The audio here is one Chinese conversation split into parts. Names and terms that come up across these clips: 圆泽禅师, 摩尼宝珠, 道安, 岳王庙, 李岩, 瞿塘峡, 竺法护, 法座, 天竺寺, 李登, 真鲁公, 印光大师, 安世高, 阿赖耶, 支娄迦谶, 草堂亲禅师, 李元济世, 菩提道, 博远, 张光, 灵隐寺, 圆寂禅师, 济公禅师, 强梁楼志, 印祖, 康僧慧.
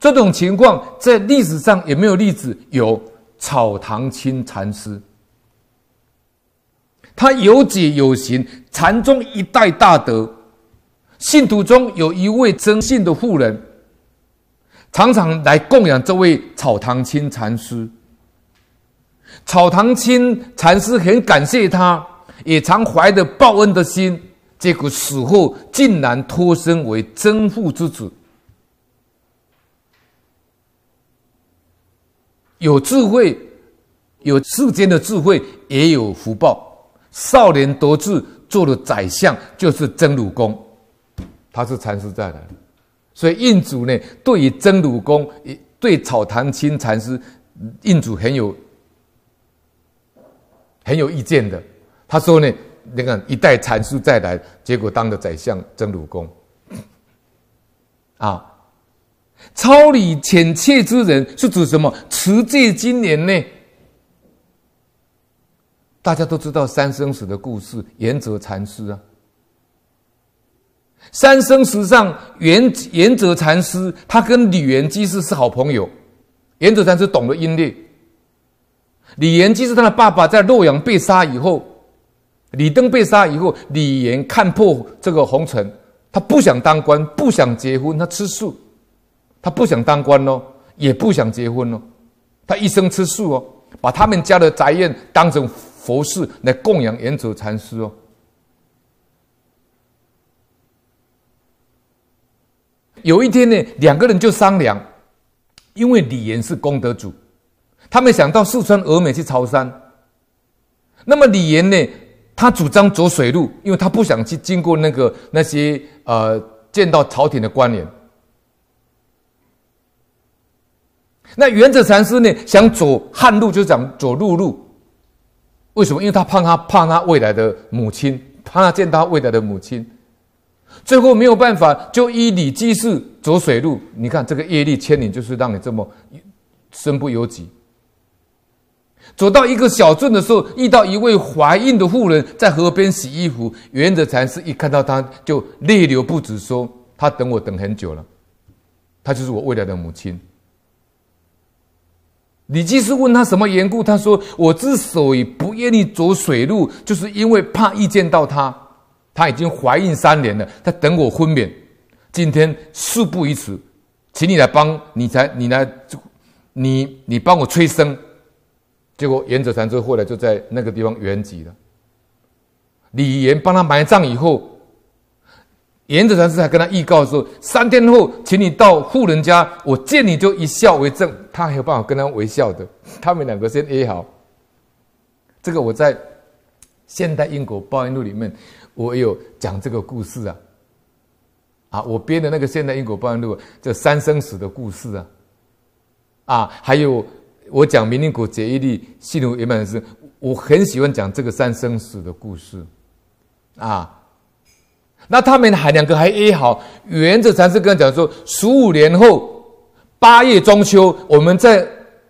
这种情况在历史上也没有例子，有草堂亲禅师，他有解有行，禅宗一代大德。信徒中有一位真信的妇人，常常来供养这位草堂亲禅师。草堂亲禅师很感谢他，也常怀着报恩的心，结果死后竟然脱身为真父之子。有智慧，有世间的智慧，也有福报。少年得志，做了宰相，就是真鲁公，他是禅师再来的。所以印祖呢，对于真鲁公，对草堂亲禅师，印祖很有意见的。他说呢，你看一代禅师再来，结果当了宰相真鲁公，啊。超理浅切之人是指什么？持戒精严呢？大家都知道三生石的故事，圆寂禅师啊。三生石上圆寂禅师，他跟李元济世是好朋友。圆寂禅师懂得音律，李元济世他的爸爸在洛阳被杀以后，李登被杀以后，李元看破这个红尘，他不想当官，不想结婚，他吃素。他不想当官哦，也不想结婚哦，他一生吃素哦，把他们家的宅院当成佛寺来供养圆寂禅师哦。有一天呢，两个人就商量，因为李岩是功德主，他们想到四川峨眉去朝山。那么李岩呢，他主张走水路，因为他不想去经过那些见到朝廷的官员。那圆寂禅师呢，想走汉路，就想走陆路。为什么？因为他怕他未来的母亲，怕他见他未来的母亲。最后没有办法，就依李济世走水路。你看这个业力牵引，就是让你这么身不由己。走到一个小镇的时候，遇到一位怀孕的妇人在河边洗衣服。圆寂禅师一看到她，就泪流不止，说：“她等我等很久了，她就是我未来的母亲。”李济世问他什么缘故，他说：“我之所以不愿意走水路，就是因为怕遇见到她，她已经怀孕3年了，她等我分娩。今天事不宜迟，请你来帮你帮我催生。”结果圆寂禅师后来就在那个地方圆寂了。李岩帮他埋葬以后，圆寂禅师还跟他预告说：“3天后，请你到富人家，我见你就一笑为证。”他还有办法跟他微笑的，他们两个先 A 好。这个我在现代因果报应录里面，我有讲这个故事啊。我编的那个现代因果报应录，这三生石的故事啊。还有我讲明因果解义力信如圆满的事，我很喜欢讲这个三生石的故事啊。那他们两个还 A 好，圆寂禅师跟他讲说，15年后。8月中秋，我们在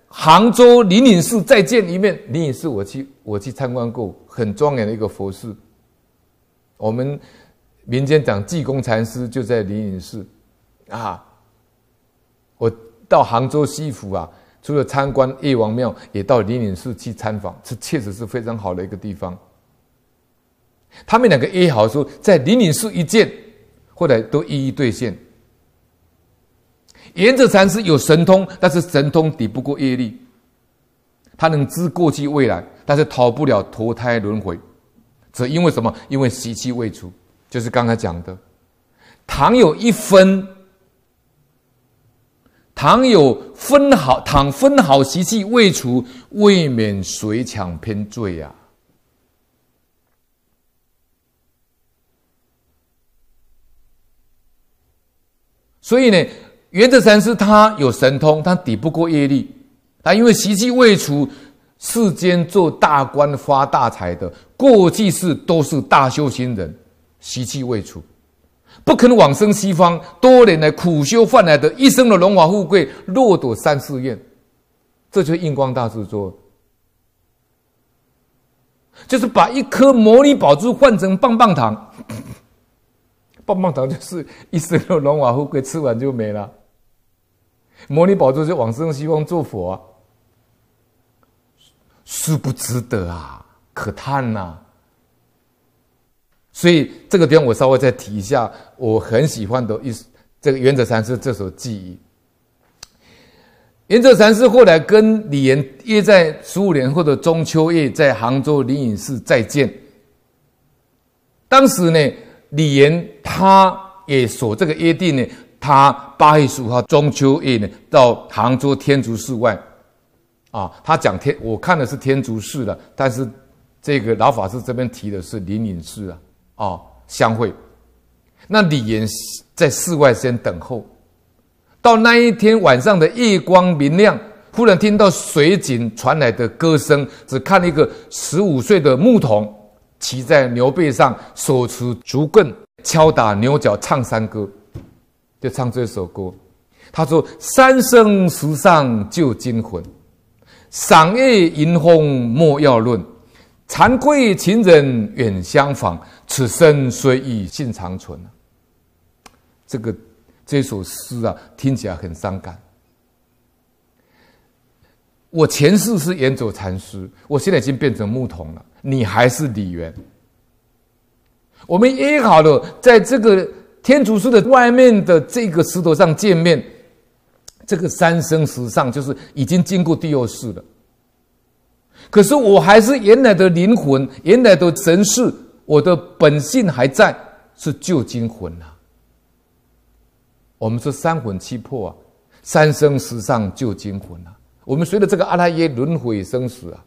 杭州灵隐寺再见一面。灵隐寺我去参观过，很庄严的一个佛寺。我们民间讲济公禅师就在灵隐寺啊。我到杭州西府啊，除了参观岳王庙，也到灵隐寺去参访，这确实是非常好的一个地方。他们两个约好说在灵隐寺一见，后来都一一兑现。圆寂禅师有神通，但是神通抵不过业力。他能知过去未来，但是逃不了投胎轮回。只因为什么？因为习气未除，就是刚才讲的。倘分毫习气未除，未免随抢偏坠啊。所以呢，圆寂禅师他有神通，他抵不过业力。他因为习气未除，世间做大官发大财的，过去世都是大修行人，习气未除，不肯往生西方，多年来苦修换来的一生的荣华富贵，落得3、4愿。这就是印光大师说，就是把一颗摩尼宝珠换成棒棒糖。棒棒糖就是一生的荣华富贵，吃完就没了。摩尼宝珠就往生西方做佛啊，殊不值得啊，可叹呐、啊。所以这个地方我稍微再提一下，我很喜欢的一这个圆泽禅师这首偈语。圆泽禅师后来跟李岩约在15年后的中秋夜，在杭州灵隐寺再见。当时呢，李岩他也守这个约定呢，他8月15号中秋夜呢，到杭州天竺寺外，啊，他讲我看的是天竺寺了，但是这个老法师这边提的是灵隐寺啊，哦，相会。那李岩在寺外先等候。到那一天晚上的夜光明亮，忽然听到水井传来的歌声，只看一个15岁的牧童骑在牛背上，手持竹棍，敲打牛角唱山歌，就唱这首歌。他说：“三生石上旧金魂，赏月迎风莫要论。惭愧情人远相访，此生虽已性长存。”这首诗啊，听起来很伤感。我前世是圆走禅师，我现在已经变成牧童了，你还是李元。我们约好了，在这个天竺寺的外面的这个石头上见面。这个三生石上就是已经经过第二世了，可是我还是原来的灵魂，原来的神识，我的本性还在，是旧金魂啊。我们说三魂七魄啊，三生石上旧金魂啊。我们随着这个阿赖耶轮回生死啊。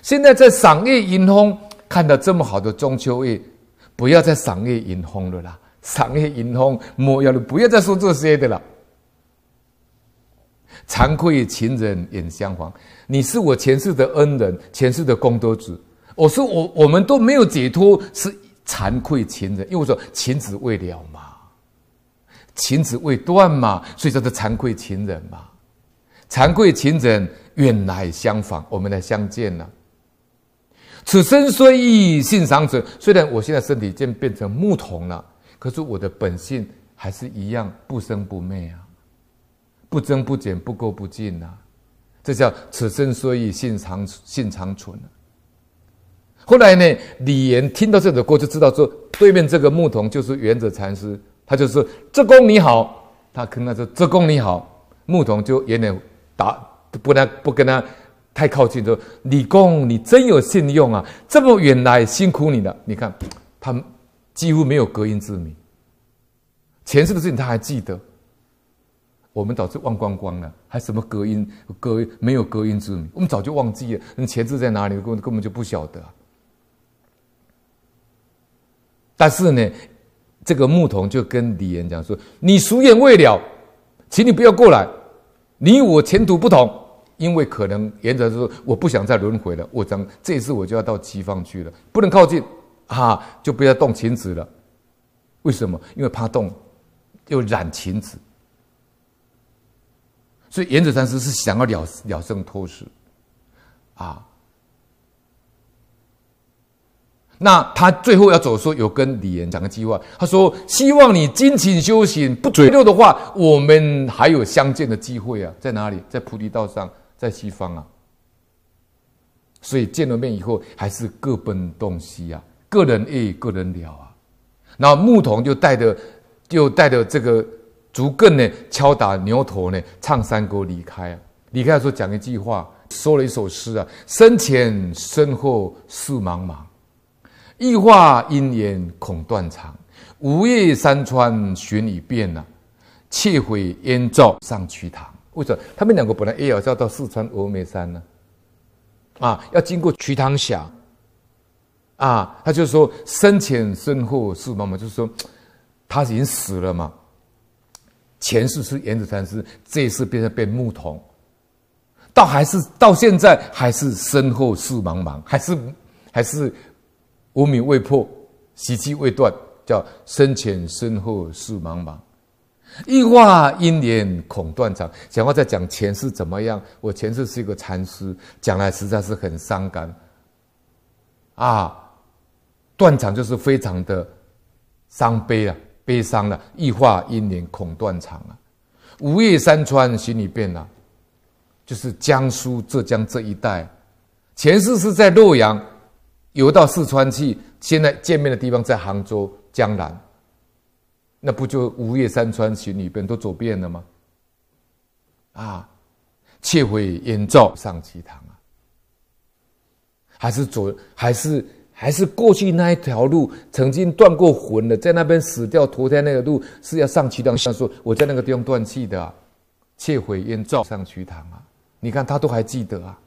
现在在赏月迎风，看到这么好的中秋夜，不要再赏月迎风了啦！赏月迎风莫要了，不要再说这些的了。惭愧情人远相逢，你是我前世的恩人，前世的功德子。我们都没有解脱，是惭愧情人，因为我说情子未了嘛。情子未断嘛，所以叫做惭愧情人嘛。惭愧情人远来相访，我们来相见了、啊。此生虽已性长存，虽然我现在身体已经变成牧童了，可是我的本性还是一样不生不灭啊，不增不减，不垢不净啊。这叫此生虽已性长存、啊。后来呢，李岩听到这首歌就知道说，对面这个牧童就是圆泽禅师。他就说：“这公你好。”他跟他说：“这公你好。”牧童就有点不跟他太靠近，说：“李公，你真有信用啊！这么远来，辛苦你了。”你看，他几乎没有隔音之谜，前世的事情他还记得。我们早就忘光光了，还什么隔音没有隔音之谜，我们早就忘记了。那前世在哪里，根本就不晓得、啊。但是呢，这个牧童就跟李岩讲说：“你夙愿未了，请你不要过来，你我前途不同。因为可能原则说我不想再轮回了，我讲这一次我就要到西方去了，不能靠近啊，就不要动情子了。为什么？因为怕动又染情子。所以原则禅师是想要了生脱死啊。那他最后要走的时候，有跟李岩讲个计划。他说：“希望你精勤修行，不追六的话，我们还有相见的机会啊！在哪里？在菩提道上，在西方啊！所以见了面以后，还是各奔东西啊，个人爱，个人了啊。然后牧童就带着这个竹棍呢，敲打牛头呢，唱山歌离开啊。离开的时候讲一句话，说了一首诗啊：生前身后事茫茫。”一画姻缘恐断肠，午夜山川寻已遍呐、啊，窃悔燕赵上瞿塘。为什么他们两个本来也要到四川峨眉山呢、啊？啊，要经过瞿塘峡。啊，他就说生前身后事茫茫，就是说他已经死了嘛。前世是圆泽禅师，这一世变牧童，到现在还是身后事茫茫，还是。无名未破，习气未断，叫生前身后事茫茫。一画姻缘恐断肠，想要再讲前世怎么样？我前世是一个禅师，讲来实在是很伤感啊！断肠就是非常的伤悲啊，悲伤了、啊。一画姻缘恐断肠啊，吴越山川心里变了，就是江苏、浙江这一带，前世是在洛阳，游到四川去，现在见面的地方在杭州、江南，那不就吴越山川心里变都走遍了吗？啊，窃回燕赵上稷堂啊，还是过去那一条路曾经断过魂的，在那边死掉投胎那个路是要上稷堂，像说我在那个地方断气的啊，窃回燕赵上稷堂啊，你看他都还记得啊。